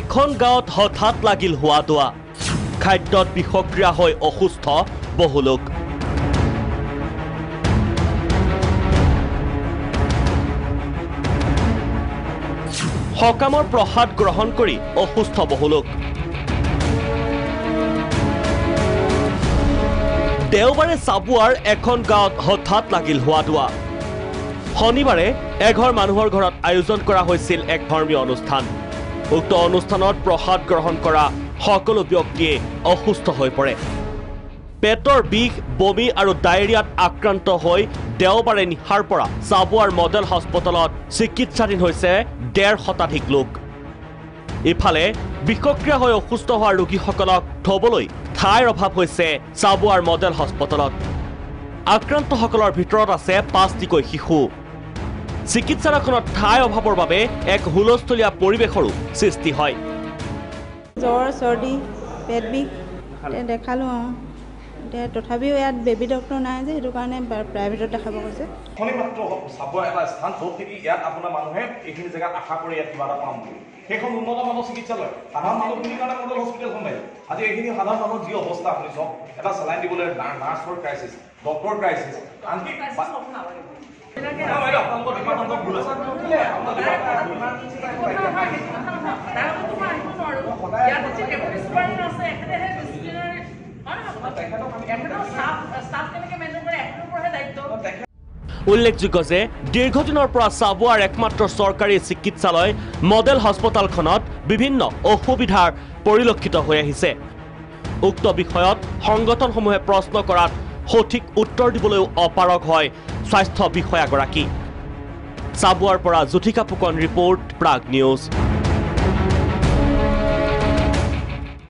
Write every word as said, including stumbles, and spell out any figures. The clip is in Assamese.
এখন গাঁৱত হঠাৎ লাগিল হোৱা দোৱা। খাদ্যত বিষক্ৰিয়া হৈ অসুস্থ বহু লোক। সকামৰ প্ৰসাদ গ্ৰহণ কৰি অসুস্থ বহু লোক। দেওবাৰে চাবুৱাৰ এখন গাঁৱত হঠাৎ লাগিল হোৱা দোৱা। শনিবাৰে এঘৰ মানুহৰ ঘৰত আয়োজন কৰা হৈছিল এক ধৰ্মীয় অনুষ্ঠান। উক্ত অনুষ্ঠানত প্ৰসাদ গ্ৰহণ কৰা সকলো ব্যক্তিয়ে অসুস্থ হৈ পৰে। পেটৰ বিষ, বমি আৰু ডায়েৰিয়াত আক্ৰান্ত হৈ দেওবাৰে নিশাৰ পৰা চাবুৱাৰ মডেল হাস্পতালত চিকিৎসাধীন হৈছে ডেৰ শতাধিক লোক। ইফালে বিষক্ৰিয়া হৈ অসুস্থ হোৱা ৰোগীসকলক থবলৈ ঠাইৰ অভাৱ হৈছে চাবুৱাৰ মডেল হাস্পতালত। আক্ৰান্তসকলৰ ভিতৰত আছে পাঁচটিকৈ শিশু। চিকিৎসালয়খনত ঠাই অভাৱৰ বাবে এক হুলস্থলীয়া পৰিৱেশৰো সৃষ্টি হয়। জ্বৰ, চৰ্দি, পেট বিষ দেখালো, তথাপিও ইয়াত বেবী ডক্টৰ নাই যে, সেইটো কাৰণে প্ৰাইভেটত দেখাব গৈছে। উল্লেখযোগ্য যে দীৰ্ঘদিনৰ পৰা চাবুৱাৰ একমাত্ৰ চৰকাৰী চিকিৎসালয় মডেল হাস্পতালখনত বিভিন্ন অসুবিধাৰ পৰিলক্ষিত হৈ আহিছে। উক্ত বিষয়ত সংগঠনসমূহে প্ৰশ্ন কৰাত সঠিক উত্তৰ দিবলৈও অপাৰগ হয় স্বাস্থ্য বিষয়াগৰাকী। চাবুৱাৰ পৰা জ্যোতিকা ফুকন, ৰিপৰ্ট, প্ৰাগ নিউজ।